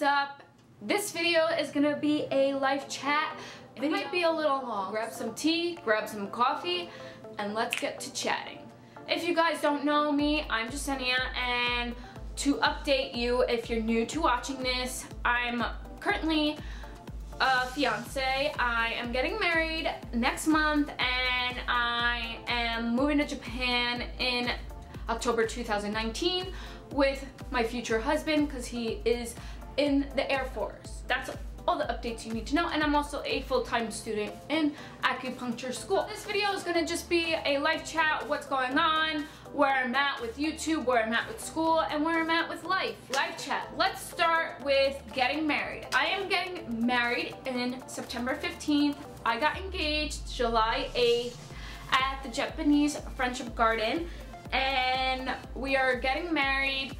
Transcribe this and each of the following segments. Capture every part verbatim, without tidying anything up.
is up. This video is gonna be a life chat video. It might be a little long. Grab some tea, grab some coffee, and let's get to chatting. If you guys don't know me, I'm Jesenia, and to update you if you're new to watching this, I'm currently a fiance. I am getting married next month, and I am moving to Japan in October two thousand nineteen with my future husband because he is in the Air Force. That's all the updates you need to know, and I'm also a full-time student in acupuncture school. This video is gonna just be a life chat, what's going on, where I'm at with YouTube, where I'm at with school, and where I'm at with life. Life chat. Let's start with getting married. I am getting married in September fifteenth. I got engaged July eighth at the Japanese Friendship Garden, and we are getting married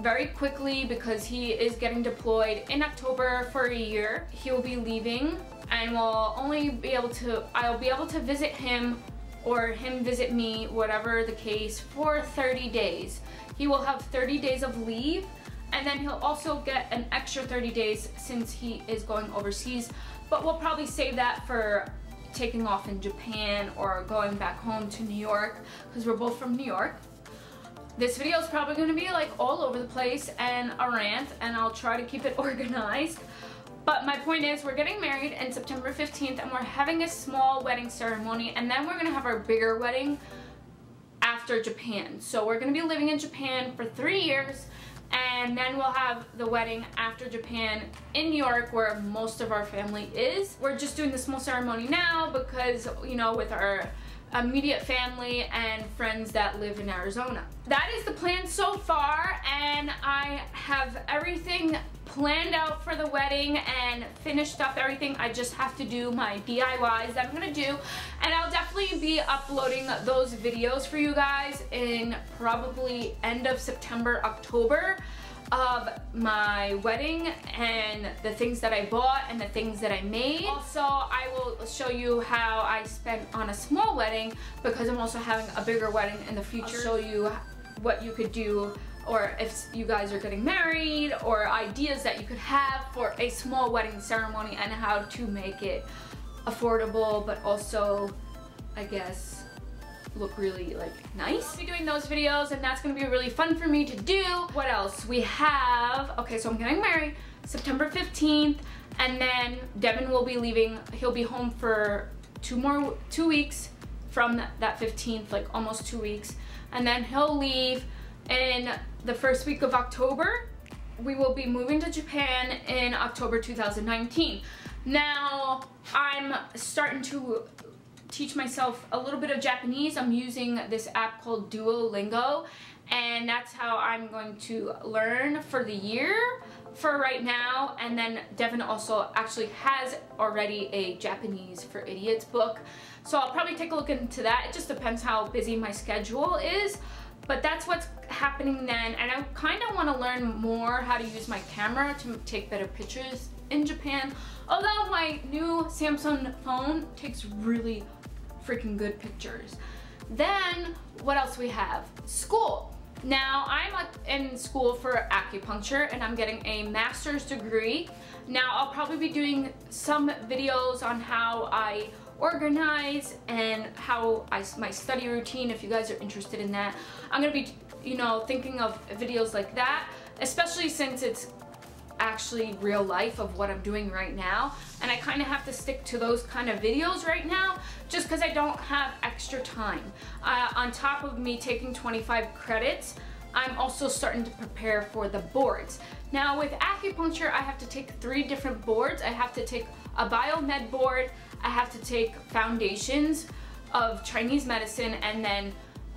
very quickly because he is getting deployed in October for a year. He will be leaving, and we'll only be able to, I'll be able to visit him or him visit me, whatever the case, for thirty days. He will have thirty days of leave, and then he'll also get an extra thirty days since he is going overseas, but we'll probably save that for taking off in Japan or going back home to New York because we're both from New York. This video is probably going to be like all over the place and a rant, and I'll try to keep it organized. But my point is, we're getting married in September fifteenth, and we're having a small wedding ceremony, and then we're going to have our bigger wedding after Japan. So we're going to be living in Japan for three years, and then we'll have the wedding after Japan in New York, where most of our family is. We're just doing the small ceremony now because, you know, with our immediate family and friends that live in Arizona. That is the plan so far, and I have everything planned out for the wedding and finished up everything. I just have to do my D I Ys that I'm gonna do, and I'll definitely be uploading those videos for you guys in probably end of September, October, of my wedding and the things that I bought and the things that I made. Also, I will show you how I spent on a small wedding because I'm also having a bigger wedding in the future. I'll show you what you could do, or if you guys are getting married, or ideas that you could have for a small wedding ceremony and how to make it affordable but also, I guess, look really like nice. I'll be doing those videos, and that's gonna be really fun for me to do. What else we have? Okay, so I'm getting married September fifteenth, and then Devan will be leaving. He'll be home for two more two weeks from that fifteenth, like almost two weeks, and then he'll leave in the first week of October. We will be moving to Japan in October two thousand nineteen. Now I'm starting to teach myself a little bit of Japanese. I'm using this app called Duolingo, and that's how I'm going to learn for the year for right now. And then Devan also actually has already a Japanese for Idiots book, so I'll probably take a look into that. It just depends how busy my schedule is, but that's what's happening then. And I kind of want to learn more how to use my camera to take better pictures in Japan, although my new Samsung phone takes really freaking good pictures. Then what else we have? School. Now I'm in school for acupuncture, and I'm getting a master's degree. Now I'll probably be doing some videos on how I organize and how I my study routine, if you guys are interested in that. I'm gonna be, you know, thinking of videos like that, especially since it's actually real life of what I'm doing right now, and I kind of have to stick to those kind of videos right now just because I don't have extra time. Uh, on top of me taking twenty-five credits, I'm also starting to prepare for the boards. Now with acupuncture, I have to take three different boards. I have to take a biomed board, I have to take foundations of Chinese medicine, and then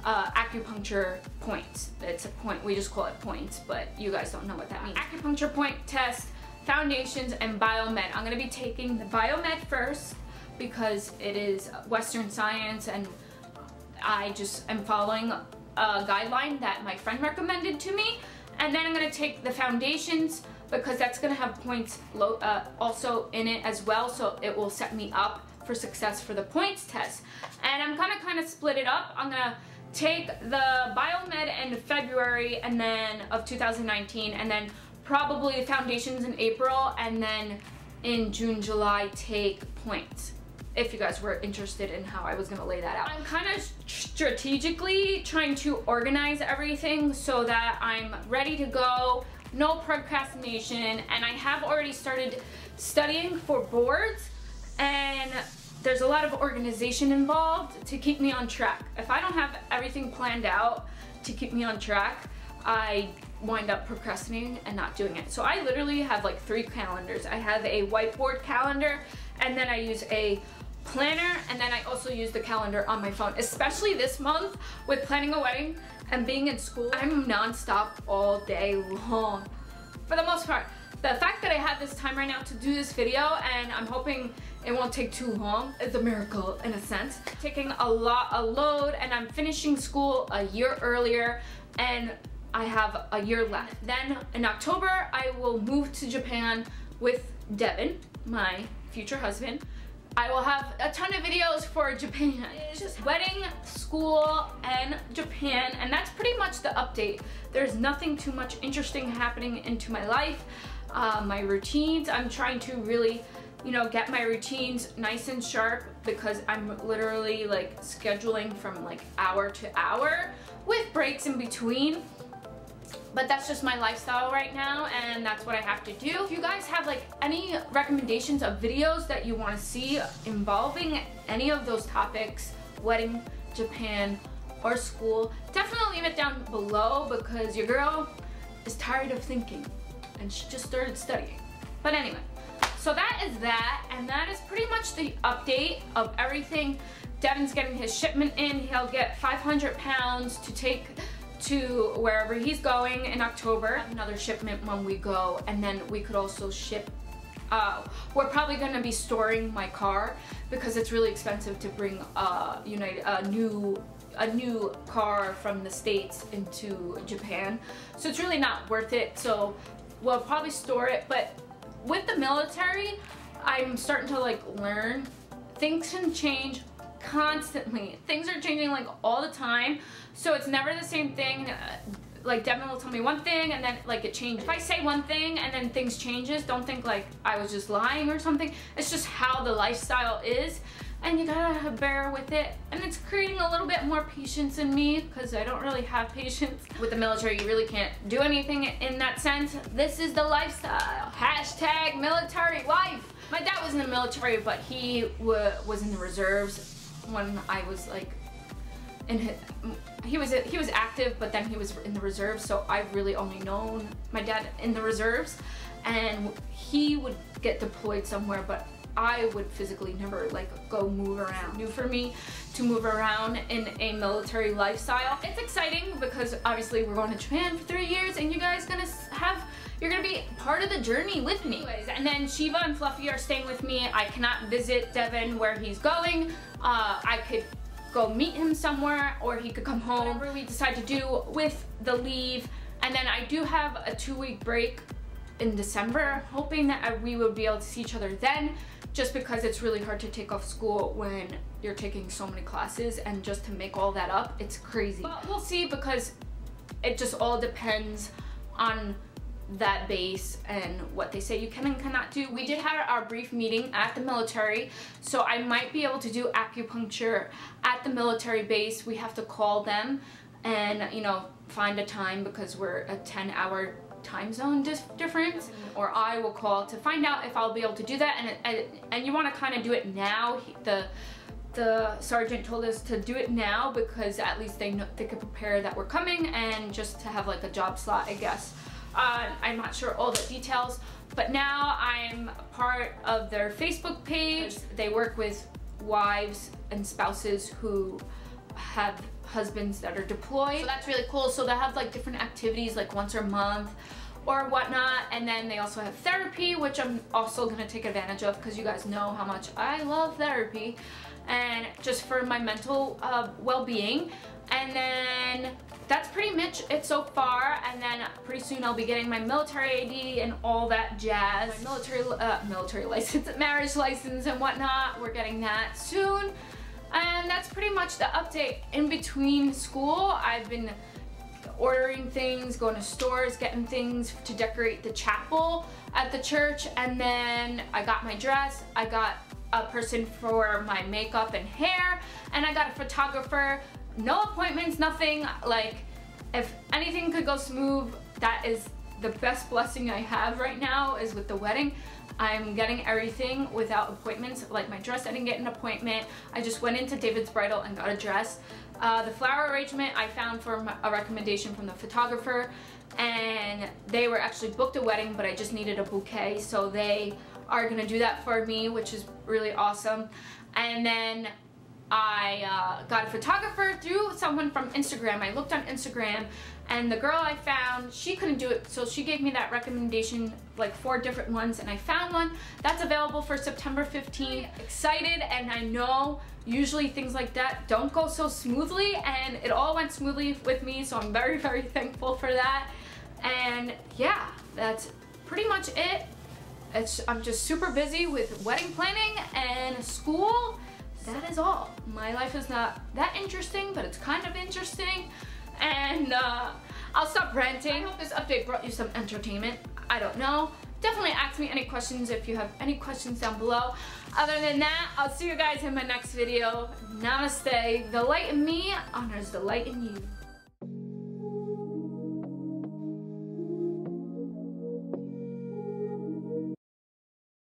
Uh, acupuncture points. It's a point, we just call it points, but you guys don't know what that means. Acupuncture point test, foundations, and biomed. I'm gonna be taking the biomed first because it is Western science, and I just am following a guideline that my friend recommended to me. And then I'm gonna take the foundations because that's gonna have points low, uh, also in it as well, so it will set me up for success for the points test. And I'm gonna kind of split it up. I'm gonna take the biomed in February and then of two thousand nineteen, and then probably foundations in April, and then in June, July, take points. If you guys were interested in how I was gonna lay that out. I'm kind of strategically trying to organize everything so that I'm ready to go, no procrastination, and I have already started studying for boards, and there's a lot of organization involved to keep me on track. If I don't have everything planned out to keep me on track, I wind up procrastinating and not doing it. So I literally have like three calendars. I have a whiteboard calendar, and then I use a planner, and then I also use the calendar on my phone. Especially this month with planning a wedding and being in school, I'm nonstop all day long for the most part. The fact that I have this time right now to do this video, and I'm hoping it won't take too long, is a miracle in a sense. Taking a lot, a load, and I'm finishing school a year earlier, and I have a year left. Then in October, I will move to Japan with Devan, my future husband. I will have a ton of videos for Japan. It's just wedding, school, and Japan, and that's pretty much the update. There's nothing too much interesting happening into my life. Uh, my routines, I'm trying to really, you know, get my routines nice and sharp, because I'm literally like scheduling from like hour to hour with breaks in between. But that's just my lifestyle right now, and that's what I have to do. If you guys have like any recommendations of videos that you want to see involving any of those topics, wedding, Japan, or school, definitely leave it down below, because your girl is tired of thinking and she just started studying. But anyway, so that is that, and that is pretty much the update of everything. Devin's getting his shipment in. He'll get five hundred pounds to take to wherever he's going in October. Another shipment when we go, and then we could also ship. Uh, we're probably going to be storing my car, because it's really expensive to bring a, United, a new a new car from the States into Japan, so it's really not worth it. So we'll probably store it. But with the military, I'm starting to like learn things can change constantly. Things are changing like all the time, so it's never the same thing. Like Devin will tell me one thing, and then like it changes. If I say one thing and then things changes, don't think like I was just lying or something. It's just how the lifestyle is, and you gotta bear with it. And it's creating a little bit more patience in me, because I don't really have patience. With the military, you really can't do anything in that sense. This is the lifestyle. Hashtag military life. My dad was in the military, but he was in the reserves when I was like in his, he was he was active, but then he was in the reserves, so I've really only known my dad in the reserves, and he would get deployed somewhere, but I would physically never like go move around. New for me to move around in a military lifestyle. It's exciting, because obviously we're going to Japan for three years, and you guys gonna have you're gonna be part of the journey with me. Anyways, and then Shiva and Fluffy are staying with me. I cannot visit Devan where he's going. Uh, I could go meet him somewhere, or he could come home. Whatever we decide to do with the leave. And then I do have a two week break in December, hoping that I, we would be able to see each other then, just because it's really hard to take off school when you're taking so many classes, and just to make all that up, it's crazy. But we'll see, because it just all depends on that base and what they say you can and cannot do. We did have our brief meeting at the military, so I might be able to do acupuncture at the military base. We have to call them and, you know, find a time, because we're a ten hour time zone difference, or I will call to find out if I'll be able to do that. And and, and you want to kind of do it now. The the sergeant told us to do it now, because at least they know, they could prepare that we're coming, and just to have like a job slot, I guess. Uh, I'm not sure all the details, but now I'm part of their Facebook page. They work with wives and spouses who have husbands that are deployed, so that's really cool. So they have like different activities like once a month or whatnot, and then they also have therapy, which I'm also gonna take advantage of, because you guys know how much I love therapy, and just for my mental uh, well-being. And then that's pretty much it so far, and then pretty soon I'll be getting my military I D and all that jazz. My military uh, military license, marriage license and whatnot, we're getting that soon. And that's pretty much the update. In between school, I've been ordering things, going to stores, getting things to decorate the chapel at the church. And then I got my dress, I got a person for my makeup and hair, and I got a photographer. No appointments, nothing. Like, if anything could go smooth, that is the best blessing I have right now, is with the wedding. I'm getting everything without appointments. Like my dress, I didn't get an appointment. I just went into David's Bridal and got a dress. Uh, the flower arrangement I found from a recommendation from the photographer, and they were actually booked a wedding, but I just needed a bouquet, so they are gonna do that for me, which is really awesome. And then I uh, got a photographer through someone from Instagram. I looked on Instagram, and the girl I found, she couldn't do it, so she gave me that recommendation, like four different ones, and I found one that's available for September fifteenth. Excited, and I know usually things like that don't go so smoothly, and it all went smoothly with me, so I'm very, very thankful for that. And yeah, that's pretty much it. It's, I'm just super busy with wedding planning and school. That is all. My life is not that interesting, but it's kind of interesting. And uh, I'll stop ranting. I hope this update brought you some entertainment. I don't know. Definitely ask me any questions if you have any questions down below. Other than that, I'll see you guys in my next video. Namaste. The light in me honors the light in you.